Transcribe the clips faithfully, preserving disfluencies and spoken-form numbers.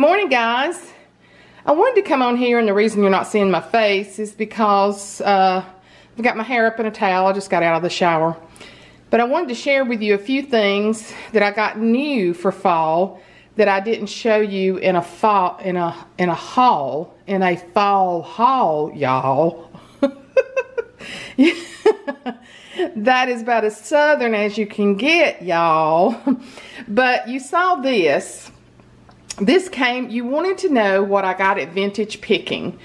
Morning, guys. I wanted to come on here, and the reason you're not seeing my face is because uh, I've got my hair up in a towel. I just got out of the shower. But I wanted to share with you a few things that I got new for fall that I didn't show you in a fall in a in a haul in a fall haul, y'all. Yeah. That is about as southern as you can get, y'all. But you saw this. This came. You wanted to know what I got at Vintage Pickin',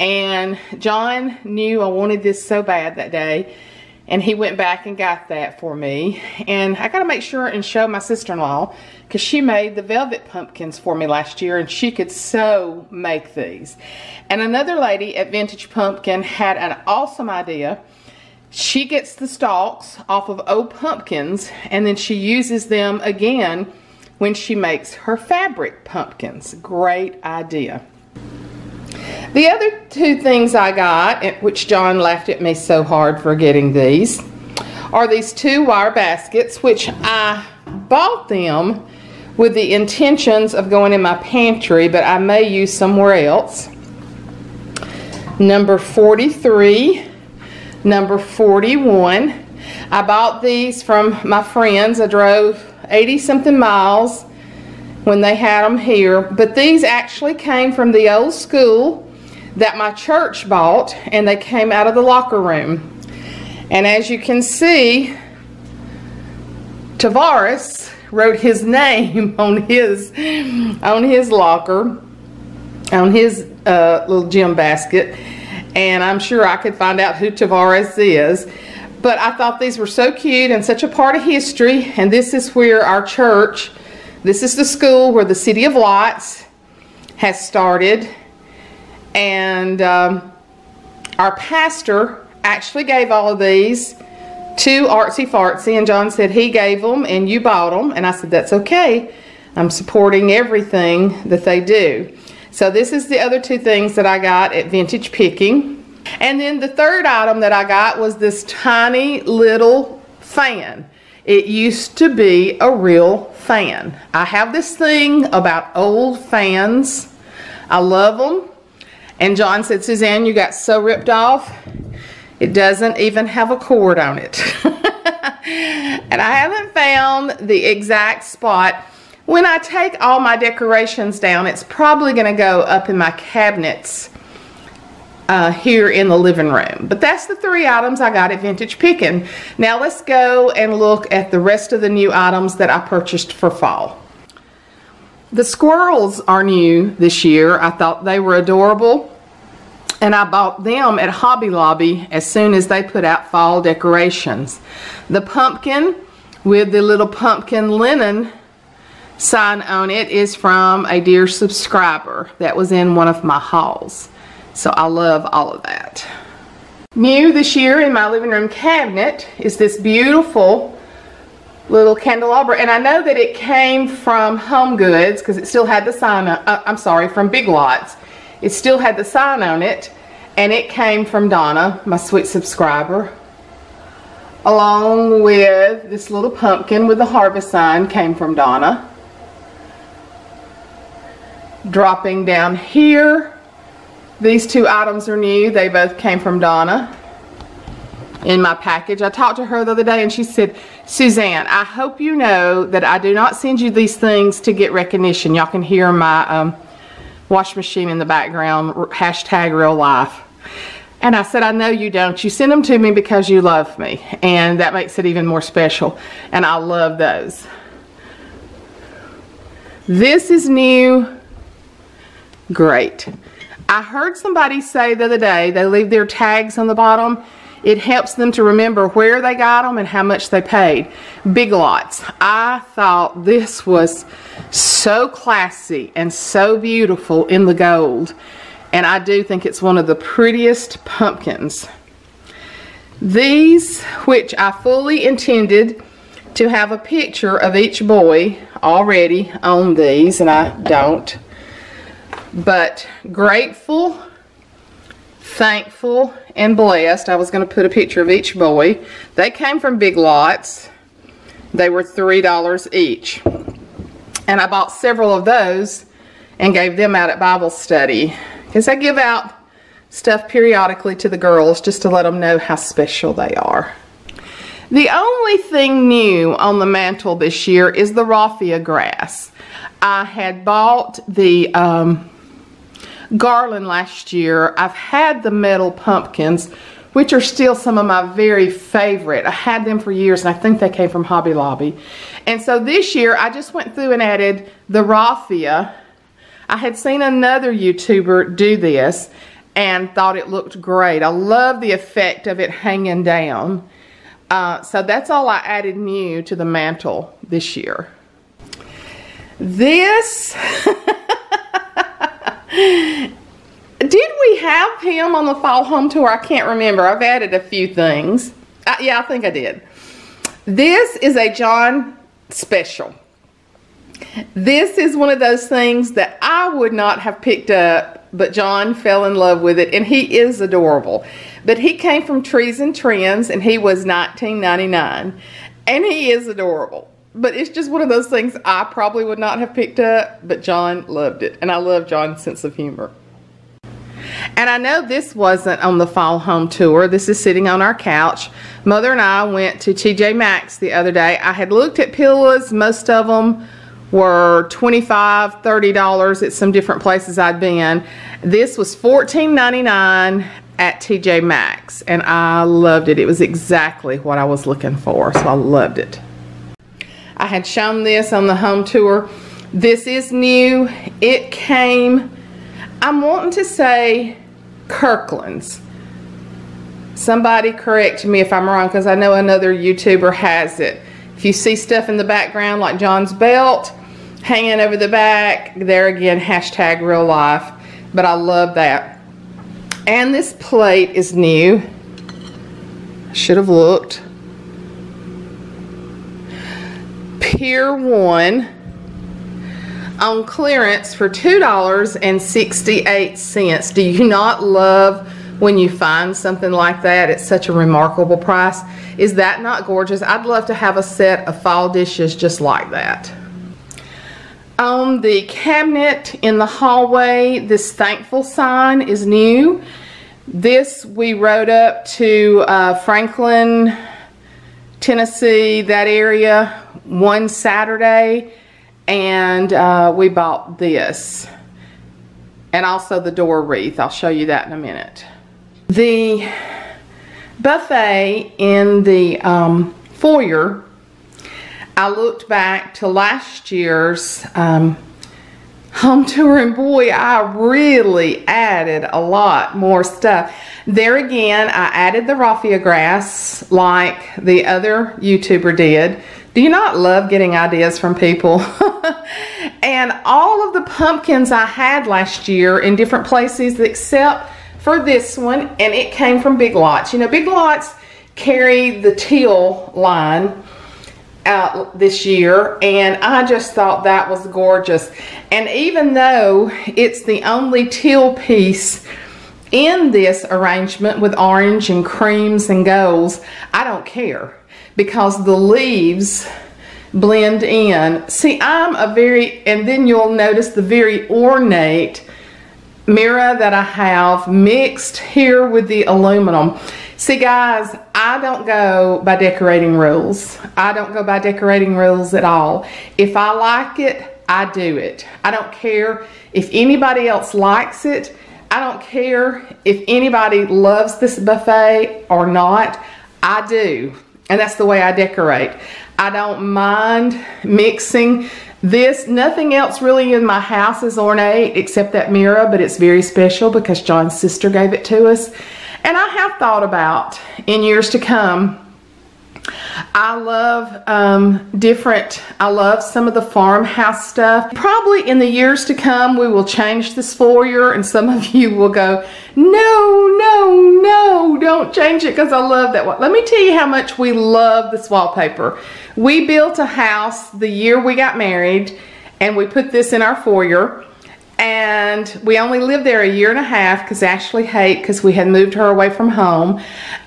and John knew I wanted this so bad that day. And he went back and got that for me. And I gotta make sure and show my sister-in-law, because she made the velvet pumpkins for me last year, and she could so make these. And another lady at Vintage Pumpkin had an awesome idea. She gets the stalks off of old pumpkins, and then she uses them again when she makes her fabric pumpkins. Great idea. The other two things I got, which John laughed at me so hard for getting these, are these two wire baskets, which I bought them with the intentions of going in my pantry, but I may use somewhere else. Number forty-three, number forty-one. I bought these from my friends. I drove eighty something miles when they had them here, but these actually came from the old school that my church bought, and they came out of the locker room. And as you can see, Tavares wrote his name on his on his locker, on his uh, little gym basket, and I'm sure I could find out who Tavares is. But I thought these were so cute and such a part of history. And this is where our church, this is the school where the City of Lots has started. And um, our pastor actually gave all of these to Artsy Fartsy, and John said he gave them and you bought them, and I said that's okay. I'm supporting everything that they do. So this is the other two things that I got at Vintage Pickin'. And then the third item that I got was this tiny little fan. It used to be a real fan. I have this thing about old fans. I love them. And John said, Suzanne, you got so ripped off, it doesn't even have a cord on it. And I haven't found the exact spot. When I take all my decorations down, it's probably going to go up in my cabinets uh, here in the living room. But that's the three items I got at Vintage Pickin'. Now let's go and look at the rest of the new items that I purchased for fall. The squirrels are new this year. I thought they were adorable, and I bought them at Hobby Lobby as soon as they put out fall decorations. The pumpkin with the little pumpkin linen sign on it is from a dear subscriber that was in one of my hauls. So I love all of that. New this year in my living room cabinet is this beautiful little candelabra, and I know that it came from Home Goods because it still had the sign on, uh, I'm sorry, from Big Lots. It still had the sign on it, and it came from Donna, my sweet subscriber, along with this little pumpkin with the harvest sign. Came from Donna. Dropping down here, these two items are new. They both came from Donna in my package. I talked to her the other day, and she said, Suzanne, I hope you know that I do not send you these things to get recognition. Y'all can hear my um, wash machine in the background, hashtag real life. And I said, I know you don't. You send them to me because you love me, and that makes it even more special, and I love those. This is new. Great. I heard somebody say the other day, they leave their tags on the bottom. It helps them to remember where they got them and how much they paid. Big Lots. I thought this was so classy and so beautiful in the gold. And I do think it's one of the prettiest pumpkins. These, which I fully intended to have a picture of each boy already on these, and I don't. But grateful, thankful, and blessed. I was going to put a picture of each boy. They came from Big Lots. They were three dollars each, and I bought several of those and gave them out at Bible study, because I give out stuff periodically to the girls just to let them know how special they are. The only thing new on the mantle this year is the raffia grass. I had bought the um, garland last year. I've had the metal pumpkins, which are still some of my very favorite. I had them for years, and I think they came from Hobby Lobby. And so this year, I just went through and added the raffia. I had seen another YouTuber do this and thought it looked great. I love the effect of it hanging down. Uh, so that's all I added new to the mantle this year. This, did we have him on the fall home tour? I can't remember. I've added a few things. Uh, yeah, I think I did. This is a John special. This is one of those things that I would not have picked up, but John fell in love with it, and he is adorable. But he came from Trees and Trends, and he was nineteen ninety-nine, and he is adorable. But it's just one of those things I probably would not have picked up, but John loved it, and I love John's sense of humor. And I know this wasn't on the fall home tour. This is sitting on our couch. Mother and I went to T J Maxx the other day. I had looked at pillows. Most of them were twenty-five, thirty dollars at some different places I'd been. This was fourteen ninety-nine at T J Maxx, and I loved it. It was exactly what I was looking for, so I loved it. I had shown this on the home tour. This is new. It came, I'm wanting to say Kirkland's. Somebody correct me if I'm wrong, because I know another YouTuber has it. If you see stuff in the background like John's belt hanging over the back, there again, hashtag real life. But I love that. And this plate is new. Should have looked. Pier one on clearance for two dollars and sixty-eight cents. Do you not love when you find something like that at such a remarkable price? Is that not gorgeous? I'd love to have a set of fall dishes just like that. On the cabinet in the hallway, this thankful sign is new. This we rode up to uh, Franklin, Tennessee, that area, one Saturday, and uh, we bought this. And also the door wreath. I'll show you that in a minute. The buffet in the um, foyer, I looked back to last year's um, home tour, and boy, I really added a lot more stuff. There again, I added the raffia grass like the other YouTuber did. Do you not love getting ideas from people? And all of the pumpkins I had last year in different places except for this one, and it came from Big Lots. You know, Big Lots carried the teal line out this year, and I just thought that was gorgeous. And even though it's the only teal piece in this arrangement with orange and creams and golds, I don't care, because the leaves blend in. See, I'm a very, and then you'll notice the very ornate mirror that I have mixed here with the aluminum. See guys, I don't go by decorating rules. I don't go by decorating rules at all. If I like it, I do it. I don't care if anybody else likes it. I don't care if anybody loves this buffet or not. I do. And that's the way I decorate. I don't mind mixing this. Nothing else really in my house is ornate except that mirror, but it's very special because John's sister gave it to us. And I have thought about, in years to come, I love um, different, I love some of the farmhouse stuff. Probably in the years to come, we will change this foyer, and some of you will go, no, no, no, don't change it, because I love that one. Let me tell you how much we love this wallpaper. We built a house the year we got married, and we put this in our foyer, and we only lived there a year and a half because Ashley hated, because we had moved her away from home.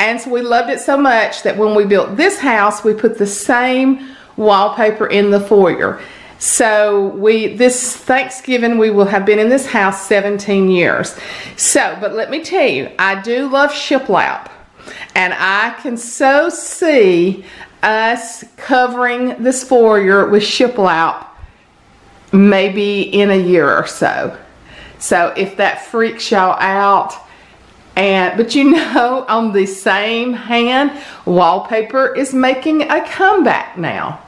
And so we loved it so much that when we built this house, we put the same wallpaper in the foyer. So we, this Thanksgiving, we will have been in this house seventeen years. So, but let me tell you, I do love shiplap. And I can so see us covering this foyer with shiplap maybe in a year or so. So if that freaks y'all out, and but you know, on the same hand, wallpaper is making a comeback now.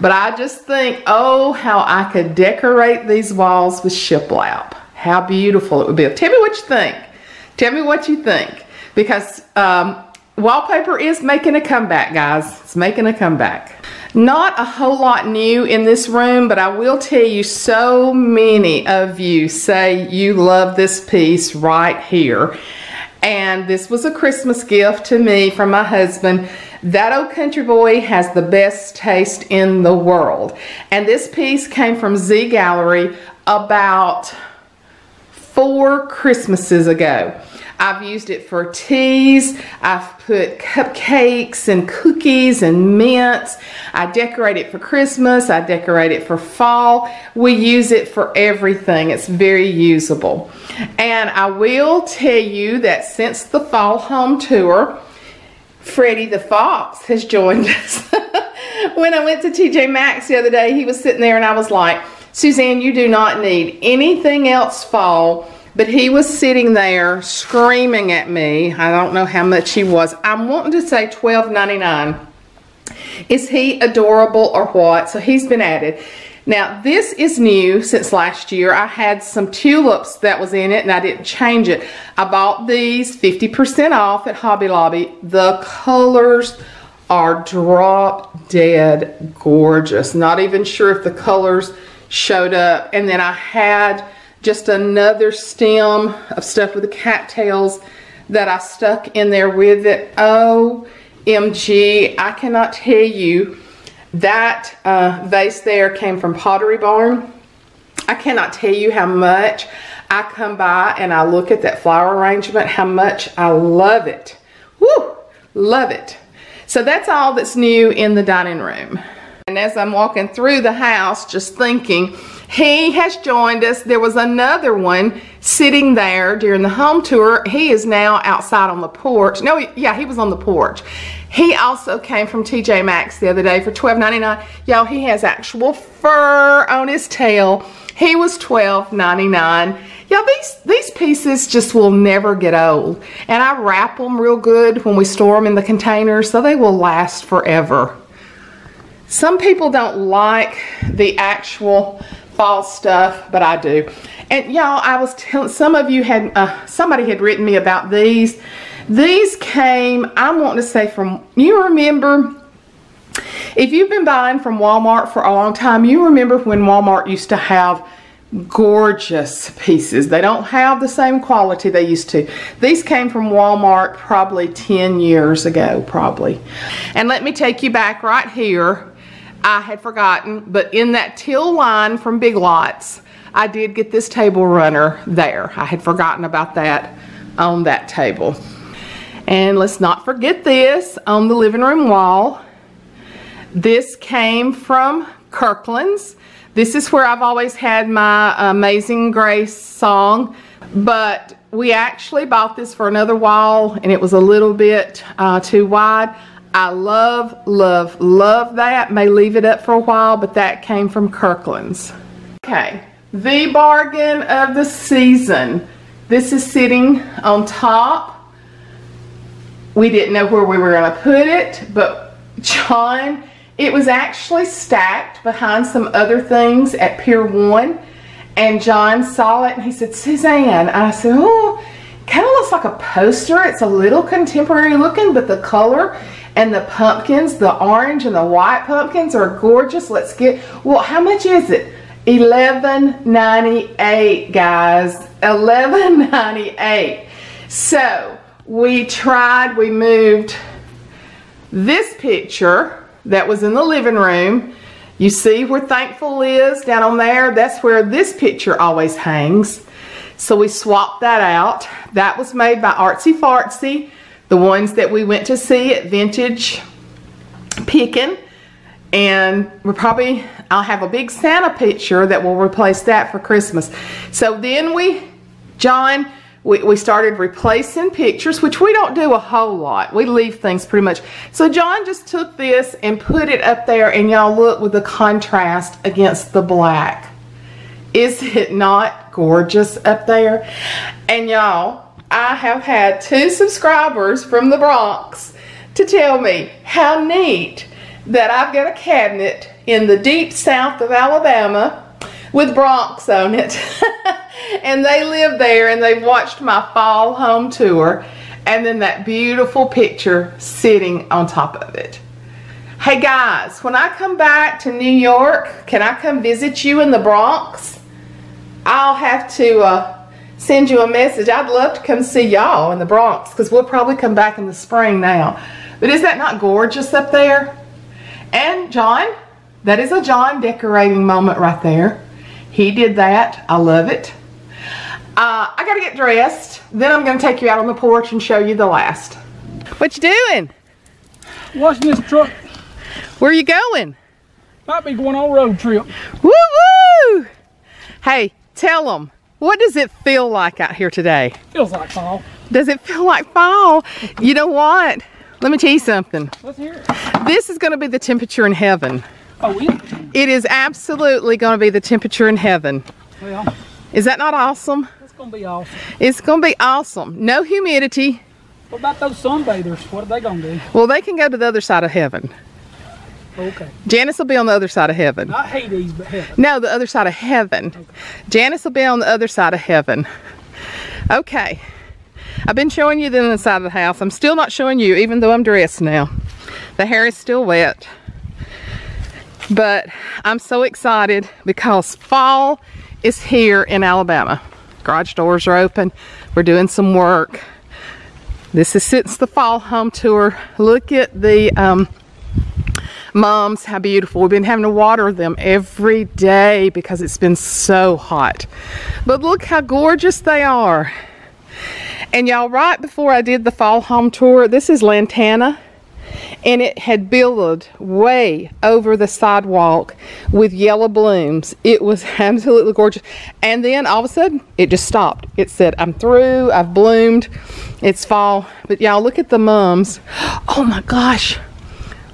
But I just think, oh, how I could decorate these walls with shiplap. How beautiful it would be. Tell me what you think. Tell me what you think. Because um, wallpaper is making a comeback, guys. It's making a comeback. Not a whole lot new in this room, but I will tell you, so many of you say you love this piece right here. And this was a Christmas gift to me from my husband. That old country boy has the best taste in the world. And this piece came from Z Gallery about four Christmases ago. I've used it for teas, I've put cupcakes and cookies and mints. I decorate it for Christmas, I decorate it for fall. We use it for everything. It's very usable. And I will tell you that since the fall home tour, Freddie the Fox has joined us. When I went to T J Maxx the other day, he was sitting there and I was like, Suzanne, you do not need anything else fall. But he was sitting there screaming at me. I don't know how much he was. I'm wanting to say twelve ninety-nine. Is he adorable or what? So he's been added. Now this is new since last year. I had some tulips that was in it and I didn't change it. I bought these fifty percent off at Hobby Lobby. The colors are drop dead gorgeous. Not even sure if the colors showed up. And then I had just another stem of stuff with the cattails that I stuck in there with it. O M G, I cannot tell you. That uh, vase there came from Pottery Barn. I cannot tell you how much I come by and I look at that flower arrangement, how much I love it. Woo, love it. So that's all that's new in the dining room. And as I'm walking through the house, just thinking, he has joined us. There was another one sitting there during the home tour. He is now outside on the porch. No, yeah, he was on the porch. He also came from T J Maxx the other day for twelve ninety-nine. Y'all, he has actual fur on his tail. He was twelve ninety-nine. Y'all, these, these pieces just will never get old. And I wrap them real good when we store them in the containers, so they will last forever. Some people don't like the actual fall stuff, but I do. And y'all, I was telling, some of you had, uh, somebody had written me about these. These came, I'm wanting to say from, you remember, if you've been buying from Walmart for a long time, you remember when Walmart used to have gorgeous pieces. They don't have the same quality they used to. These came from Walmart probably ten years ago, probably. And let me take you back right here. I had forgotten, but in that teal line from Big Lots, I did get this table runner there. I had forgotten about that on that table. And let's not forget this on the living room wall. This came from Kirkland's. This is where I've always had my Amazing Grace song, but we actually bought this for another wall and it was a little bit uh, too wide. I love, love, love that. May leave it up for a while, but that came from Kirkland's. Okay, the bargain of the season. This is sitting on top. We didn't know where we were gonna put it, but John, it was actually stacked behind some other things at Pier one, and John saw it and he said, Suzanne, I said, oh, kind of looks like a poster. It's a little contemporary looking, but the color and the pumpkins, the orange and the white pumpkins are gorgeous. Let's get, well, how much is it? eleven ninety-eight, guys, eleven ninety-eight. So we tried, we moved this picture that was in the living room. You see where Thankful is down on there? That's where this picture always hangs. So we swapped that out. That was made by Artsy Fartsy, the ones that we went to see at Vintage Pickin'. And we're probably, I'll have a big Santa picture that will replace that for Christmas. So then we, John, we, we started replacing pictures, which we don't do a whole lot. We leave things pretty much. So John just took this and put it up there, and y'all look with the contrast against the black. Is it not gorgeous up there? And y'all, I have had two subscribers from the Bronx to tell me how neat that I've got a cabinet in the deep south of Alabama with Bronx on it. And they live there, and they've watched my fall home tour, and then that beautiful picture sitting on top of it. Hey guys, when I come back to New York, can I come visit you in the Bronx? I'll have to uh, send you a message. I'd love to come see y'all in the Bronx, because we'll probably come back in the spring now. But is that not gorgeous up there? And John, that is a John decorating moment right there. He did that. I love it. Uh, I got to get dressed. Then I'm going to take you out on the porch and show you the last. What you doing? Washing this truck. Where are you going? Might be going on a road trip. Woo woo! Hey, tell them, what does it feel like out here today? Feels like fall. Does it feel like fall? You know what? Let me tell you something. Let's hear it. This is going to be the temperature in heaven. Oh, yeah. It is absolutely going to be the temperature in heaven. Well, is that not awesome? It's going to be awesome. It's going to be awesome. No humidity. What about those sunbathers? What are they going to do? Well, they can go to the other side of heaven. Okay. Janice will be on the other side of heaven. Not Hades, but heaven. No, the other side of heaven. Okay. Janice will be on the other side of heaven. Okay. I've been showing you the inside of the house. I'm still not showing you, even though I'm dressed now. The hair is still wet. But I'm so excited because fall is here in Alabama. Garage doors are open. We're doing some work. This is since the fall home tour. Look at the... Um, Mums, how beautiful. We've been having to water them every day because it's been so hot. But look how gorgeous they are. And y'all, right before I did the fall home tour, this is lantana. And it had billowed way over the sidewalk with yellow blooms. It was absolutely gorgeous. And then all of a sudden, it just stopped. It said, I'm through, I've bloomed, it's fall. But y'all, look at the mums. Oh my gosh.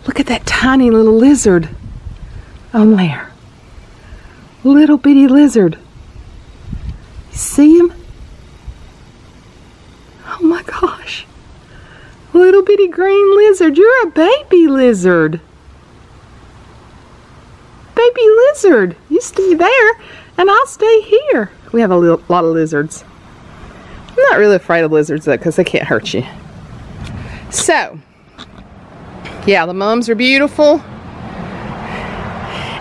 Look at that tiny little lizard on there. Little bitty lizard. You see him? Oh my gosh. Little bitty green lizard. You're a baby lizard. Baby lizard. You stay there and I'll stay here. We have a little, lot of lizards. I'm not really afraid of lizards though, because they can't hurt you. So... yeah, the mums are beautiful.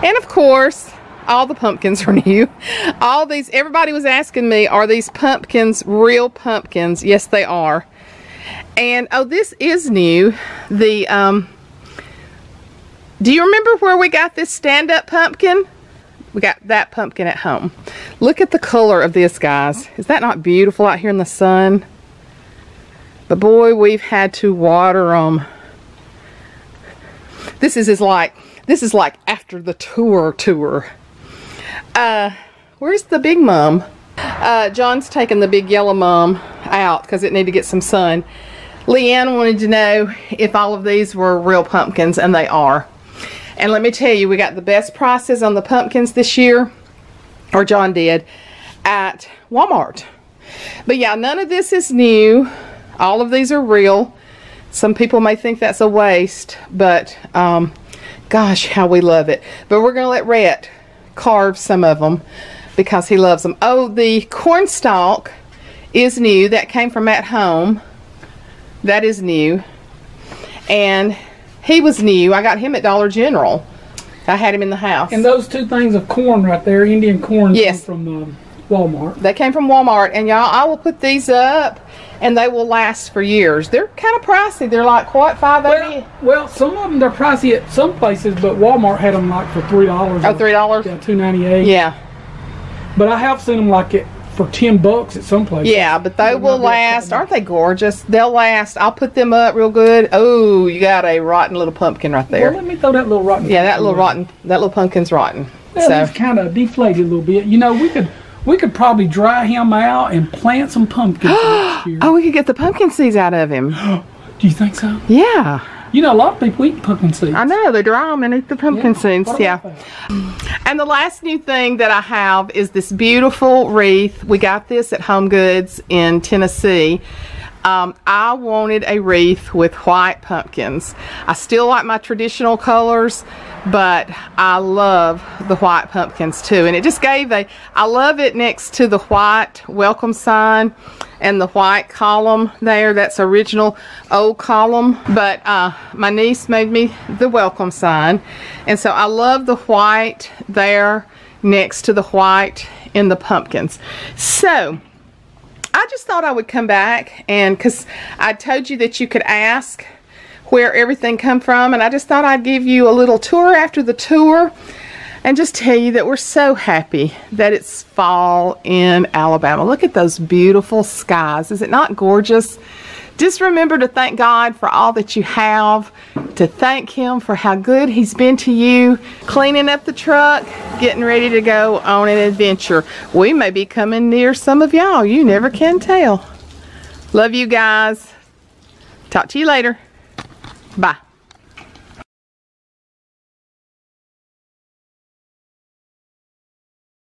And of course, all the pumpkins are new. All these, everybody was asking me, are these pumpkins real pumpkins? Yes, they are. And, oh, this is new. The, um, do you remember where we got this stand-up pumpkin? We got that pumpkin at home. Look at the color of this, guys. Is that not beautiful out here in the sun? But boy, we've had to water them. This is, is like, this is like after the tour tour. Uh, where's the big mum? Uh, John's taking the big yellow mum out because it needed to get some sun. Leanne wanted to know if all of these were real pumpkins, and they are. And let me tell you, we got the best prices on the pumpkins this year, or John did, at Walmart. But yeah, none of this is new. All of these are real. Some people may think that's a waste, but um, gosh, how we love it. But we're going to let Rhett carve some of them because he loves them. Oh, the cornstalk is new. That came from at home. That is new. And he was new. I got him at Dollar General. I had him in the house. And those two things of corn right there, Indian corn, yes, from um, Walmart. They came from Walmart. And y'all, I will put these up. And they will last for years. They're kind of pricey. They're like, what, five dollars? Well, well, some of them, they're pricey at some places, but Walmart had them like for three dollars. Oh, three dollars? Yeah, two ninety-eight. Yeah. But I have seen them like at for ten bucks at some place. Yeah, but they will last. Aren't they gorgeous? They'll last. I'll put them up real good. Oh, you got a rotten little pumpkin right there. Well, let me throw that little rotten. Yeah, that little rotten. That little pumpkin's rotten. Well, so. He's kind of deflated a little bit. You know, we could we could probably dry him out and plant some pumpkins next year. Oh, we could get the pumpkin seeds out of him. Do you think so? Yeah. You know, a lot of people eat pumpkin seeds. I know, they dry them and eat the pumpkin yeah. seeds, yeah. And the last new thing that I have is this beautiful wreath. We got this at Home Goods in Tennessee. Um, I wanted a wreath with white pumpkins. I still like my traditional colors, but I love the white pumpkins too. And it just gave a, I love it next to the white welcome sign and the white column there. That's original old column, but uh, my niece made me the welcome sign. And so I love the white there next to the white in the pumpkins. So I just thought I would come back, and because I told you that you could ask where everything come from, and I just thought I'd give you a little tour after the tour and just tell you that we're so happy that it's fall in Alabama. Look at those beautiful skies. Is it not gorgeous? Just remember to thank God for all that you have, to thank Him for how good He's been to you, cleaning up the truck, getting ready to go on an adventure. We may be coming near some of y'all. You never can tell. Love you guys. Talk to you later. Bye.